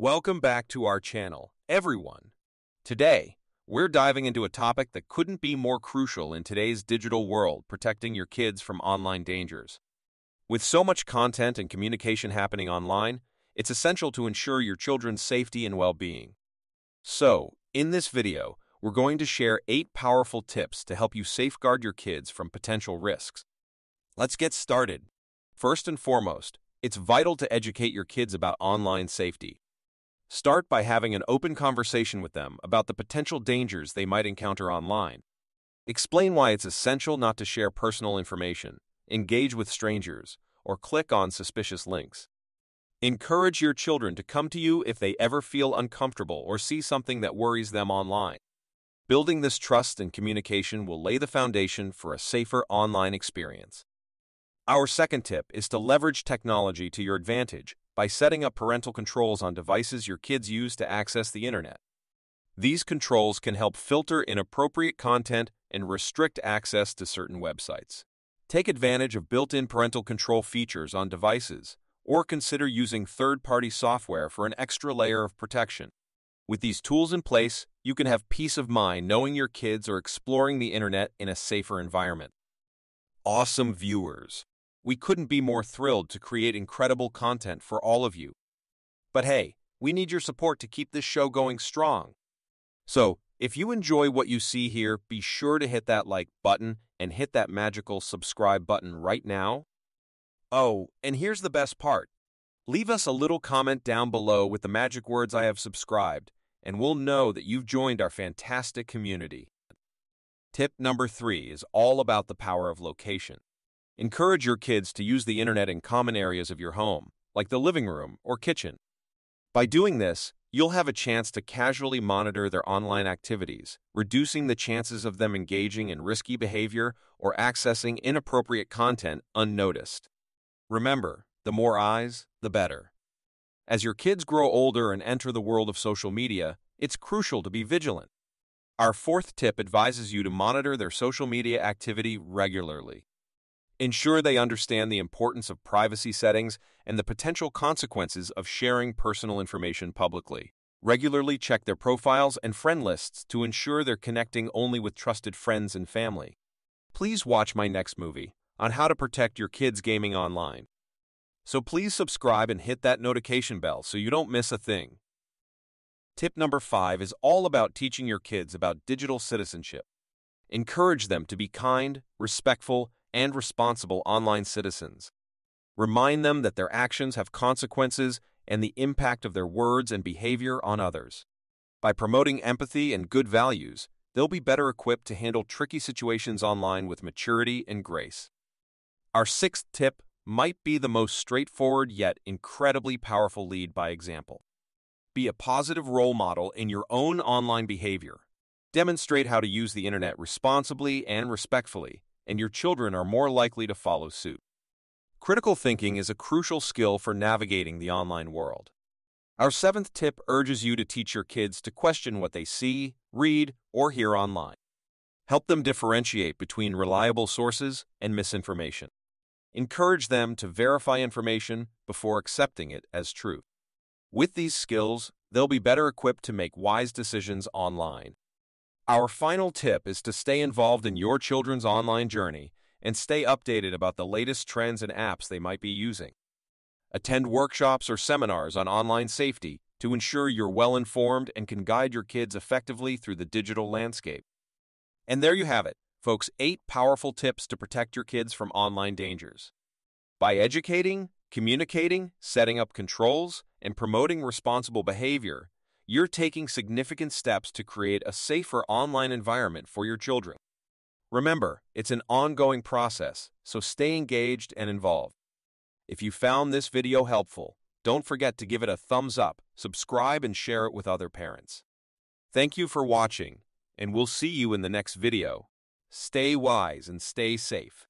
Welcome back to our channel, everyone. Today, we're diving into a topic that couldn't be more crucial in today's digital world, protecting your kids from online dangers. With so much content and communication happening online, it's essential to ensure your children's safety and well-being. So, in this video, we're going to share 8 powerful tips to help you safeguard your kids from potential risks. Let's get started. First and foremost, it's vital to educate your kids about online safety. Start by having an open conversation with them about the potential dangers they might encounter online. Explain why it's essential not to share personal information, engage with strangers, or click on suspicious links. Encourage your children to come to you if they ever feel uncomfortable or see something that worries them online. Building this trust and communication will lay the foundation for a safer online experience. Our second tip is to leverage technology to your advantage by setting up parental controls on devices your kids use to access the internet. These controls can help filter inappropriate content and restrict access to certain websites. Take advantage of built-in parental control features on devices, or consider using third-party software for an extra layer of protection. With these tools in place, you can have peace of mind knowing your kids are exploring the internet in a safer environment. Awesome viewers! We couldn't be more thrilled to create incredible content for all of you. But hey, we need your support to keep this show going strong. So, if you enjoy what you see here, be sure to hit that like button and hit that magical subscribe button right now. Oh, and here's the best part. Leave us a little comment down below with the magic words "I have subscribed," and we'll know that you've joined our fantastic community. Tip number 3 is all about the power of location. Encourage your kids to use the internet in common areas of your home, like the living room or kitchen. By doing this, you'll have a chance to casually monitor their online activities, reducing the chances of them engaging in risky behavior or accessing inappropriate content unnoticed. Remember, the more eyes, the better. As your kids grow older and enter the world of social media, it's crucial to be vigilant. Our fourth tip advises you to monitor their social media activity regularly. Ensure they understand the importance of privacy settings and the potential consequences of sharing personal information publicly. Regularly check their profiles and friend lists to ensure they're connecting only with trusted friends and family. Please watch my next movie on how to protect your kids gaming online. So please subscribe and hit that notification bell so you don't miss a thing. Tip number 5 is all about teaching your kids about digital citizenship. Encourage them to be kind, respectful, and responsible online citizens. Remind them that their actions have consequences and the impact of their words and behavior on others. By promoting empathy and good values, they'll be better equipped to handle tricky situations online with maturity and grace. Our sixth tip might be the most straightforward yet incredibly powerful: lead by example. Be a positive role model in your own online behavior. Demonstrate how to use the internet responsibly and respectfully, and your children are more likely to follow suit. Critical thinking is a crucial skill for navigating the online world. Our seventh tip urges you to teach your kids to question what they see, read, or hear online. Help them differentiate between reliable sources and misinformation. Encourage them to verify information before accepting it as truth. With these skills, they'll be better equipped to make wise decisions online. Our final tip is to stay involved in your children's online journey and stay updated about the latest trends and apps they might be using. Attend workshops or seminars on online safety to ensure you're well-informed and can guide your kids effectively through the digital landscape. And there you have it, folks, 8 powerful tips to protect your kids from online dangers. By educating, communicating, setting up controls, and promoting responsible behavior, you're taking significant steps to create a safer online environment for your children. Remember, it's an ongoing process, so stay engaged and involved. If you found this video helpful, don't forget to give it a thumbs up, subscribe, and share it with other parents. Thank you for watching, and we'll see you in the next video. Stay wise and stay safe.